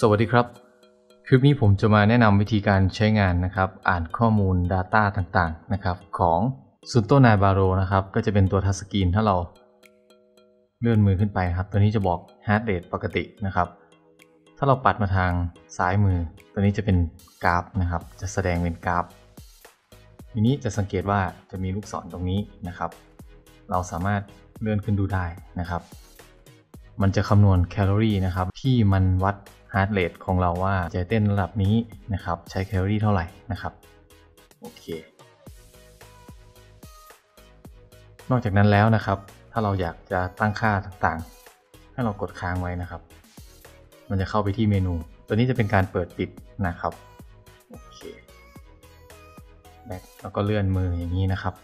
สวัสดีครับคลิปนี้ผมจะมาแนะนำวิธีการใช้งานนะครับอ่านข้อมูล Data ต่างๆนะครับของซูโตนายบาโรนะครับก็จะเป็นตัวทัชสกรีนถ้าเราเลื่อนมือขึ้นไปครับตัวนี้จะบอก Heart Rate ปกตินะครับถ้าเราปัดมาทางซ้ายมือตัวนี้จะเป็นกราฟนะครับจะแสดงเป็นกราฟทีนี้จะสังเกตว่าจะมีลูกศรตรงนี้นะครับเราสามารถเลื่อนขึ้นดูได้นะครับมันจะคำนวณแคลอรี่นะครับที่มันวัดฮาร์ทเรทของเราว่าจะเต้นระดับนี้นะครับใช้แคลอรี่เท่าไหร่นะครับโอเคนอกจากนั้นแล้วนะครับถ้าเราอยากจะตั้งค่าต่างๆให้เรากดค้างไว้นะครับมันจะเข้าไปที่เมนูตัวนี้จะเป็นการเปิดปิดนะครับโอเคแล้วก็เลื่อนมืออย่างนี้นะครับ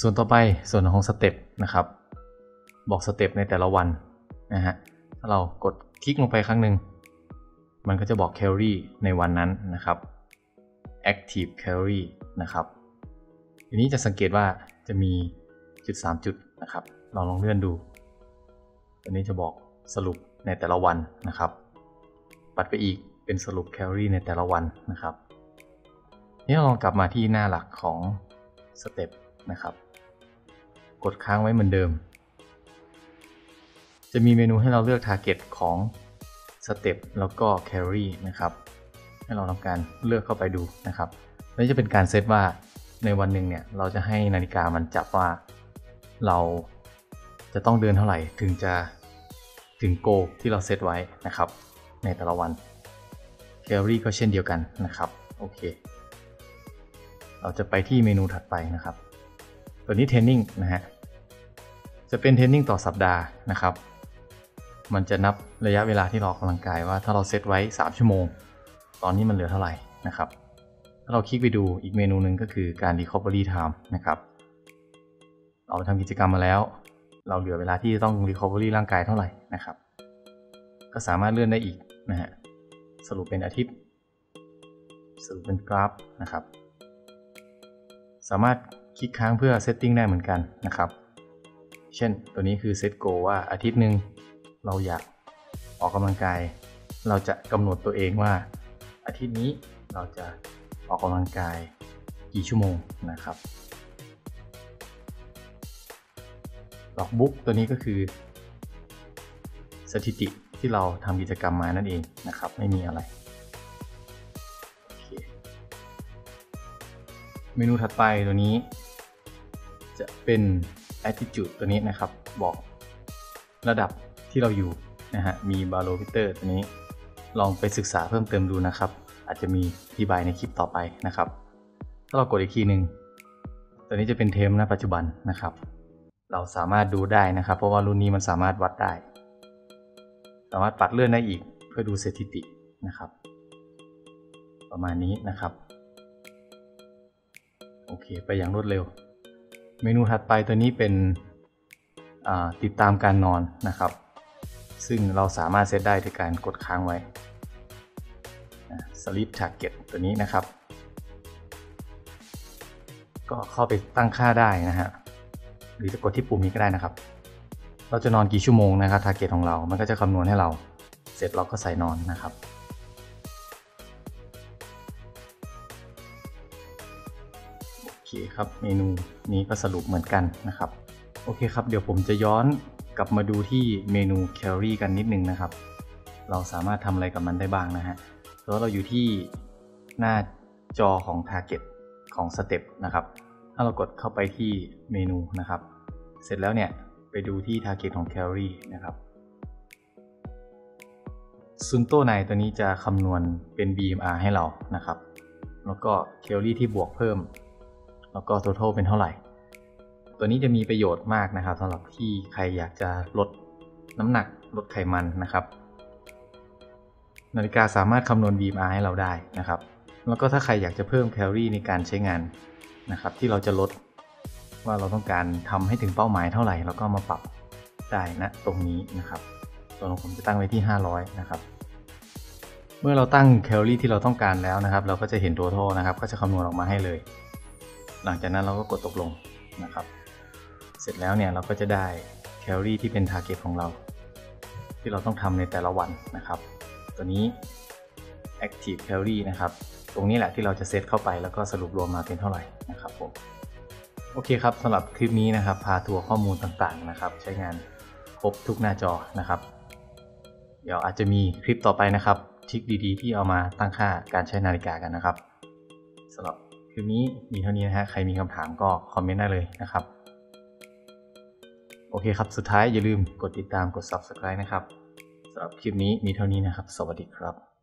ส่วนต่อไปส่วนของสเต็ปนะครับบอกสเต็ปในแต่ละวันนะฮะถ้าเรากดคลิกลงไปครั้งหนึ่งมันก็จะบอกแคลอรี่ในวันนั้นนะครับ Active Calorie นะครับทีนี้จะสังเกตว่าจะมีจุด3จุดนะครับเราลองเลื่อนดูตัวนี้จะบอกสรุปในแต่ละวันนะครับปัดไปอีกเป็นสรุปแคลอรี่ในแต่ละวันนะครับนี่เราลองกลับมาที่หน้าหลักของสเต็ปนะครับกดค้างไว้เหมือนเดิมจะมีเมนูให้เราเลือก Target ของสเต็ปแล้วก็แคลอรี่นะครับให้เราทำการเลือกเข้าไปดูนะครับนี่จะเป็นการเซตว่าในวันหนึ่งเนี่ยเราจะให้นาฬิกามันจับว่าเราจะต้องเดินเท่าไหร่ถึงโกที่เราเซตไว้นะครับในแต่ละวันแคลอรี่ก็เช่นเดียวกันนะครับโอเคเราจะไปที่เมนูถัดไปนะครับตัวนี้เทรนนิ่งนะฮะจะเป็นเทรนนิ่งต่อสัปดาห์นะครับมันจะนับระยะเวลาที่เราออกกำลังกายว่าถ้าเราเซตไว้3ชั่วโมงตอนนี้มันเหลือเท่าไหร่นะครับถ้าเราคลิกไปดูอีกเมนูหนึ่งก็คือการ recovery time นะครับเราทำกิจกรรมมาแล้วเราเหลือเวลาที่ต้อง recovery ร่างกายเท่าไหร่นะครับก็สามารถเลื่อนได้อีกนะฮะสรุปเป็นอาทิตย์สรุปเป็นกราฟนะครับสามารถคลิกค้างเพื่อ setting ได้เหมือนกันนะครับเช่นตัวนี้คือเซตโกว่าอาทิตย์หนึ่งเราอยากออกกำลังกายเราจะกำหนดตัวเองว่าอาทิตย์นี้เราจะออกกำลังกายกี่ชั่วโมงนะครับล็อกบุ๊กตัวนี้ก็คือสถิติที่เราทำกิจกรรมมานั่นเองนะครับไม่มีอะไรโอเคเมนูถัดไปตัวนี้จะเป็นAttitude ตัวนี้นะครับบอกระดับที่เราอยู่นะฮะมีบาโรมิเตอร์ตัวนี้ลองไปศึกษาเพิ่มเติมดูนะครับอาจจะมีอธิบายในคลิปต่อไปนะครับถ้าเรากดอีกทีหนึ่งตัวนี้จะเป็นเทมนะปัจจุบันนะครับเราสามารถดูได้นะครับเพราะว่ารุ่นนี้มันสามารถวัดได้สามารถปัดเลื่อนได้อีกเพื่อดูสถิตินะครับประมาณนี้นะครับโอเคไปอย่างรวดเร็วเมนูถัดไปตัวนี้เป็นติดตามการนอนนะครับซึ่งเราสามารถเซตได้ด้วยการกดค้างไว้ Sleep Target ตัวนี้นะครับก็เข้าไปตั้งค่าได้นะฮะหรือจะกดที่ปุ่มนี้ก็ได้นะครับเราจะนอนกี่ชั่วโมงนะครับ Target ของเรามันก็จะคำนวณให้เราเสร็จเราก็ใส่นอนนะครับโอเคครับเมนูนี้ก็สรุปเหมือนกันนะครับโอเคครับเดี๋ยวผมจะย้อนกลับมาดูที่เมนูแคลอรี่กันนิดนึงนะครับเราสามารถทำอะไรกับมันได้บ้างนะฮะแล้วเราอยู่ที่หน้าจอของ Target ของสเต็ปนะครับถ้าเรากดเข้าไปที่เมนูนะครับเสร็จแล้วเนี่ยไปดูที่ Target ของแคลอรี่นะครับซุนโตไนตัวนี้จะคำนวณเป็น BMR ให้เรานะครับแล้วก็แคลอรี่ที่บวกเพิ่มแล้วก็ total เป็นเท่าไหร่ตัวนี้จะมีประโยชน์มากนะครับสำหรับที่ใครอยากจะลดน้ำหนักลดไขมันนะครับนาฬิกาสามารถคำนวณ BMR ให้เราได้นะครับแล้วก็ถ้าใครอยากจะเพิ่มแคลอรี่ในการใช้งานนะครับที่เราจะลดว่าเราต้องการทำให้ถึงเป้าหมายเท่าไหร่แล้วก็มาปรับได้นะตรงนี้นะครับตัวของผมจะตั้งไว้ที่500นะครับเมื่อเราตั้งแคลอรี่ที่เราต้องการแล้วนะครับเราก็จะเห็น total นะครับก็จะคำนวณออกมาให้เลยหลังจากนั้นเราก็กดตกลงนะครับเสร็จแล้วเนี่ยเราก็จะได้แคลอรี่ที่เป็น Target ของเราที่เราต้องทำในแต่ละวันนะครับ ตัวนี้ active calorie นะครับตรงนี้แหละที่เราจะเซตเข้าไปแล้วก็สรุปรวมมาเป็นเท่าไหร่นะครับผมโอเคครับสำหรับคลิปนี้นะครับพาทัวร์ข้อมูลต่างๆนะครับใช้งานครบทุกหน้าจอนะครับเดี๋ยวอาจจะมีคลิปต่อไปนะครับทริคดีๆที่เอามาตั้งค่าการใช้นาฬิกากันนะครับสำหรับคลิปนี้มีเท่านี้นะฮะใครมีคำถามก็คอมเมนต์ได้เลยนะครับโอเคครับสุดท้ายอย่าลืมกดติดตามกด Subscribe นะครับสำหรับคลิปนี้มีเท่านี้นะครับสวัสดีครับ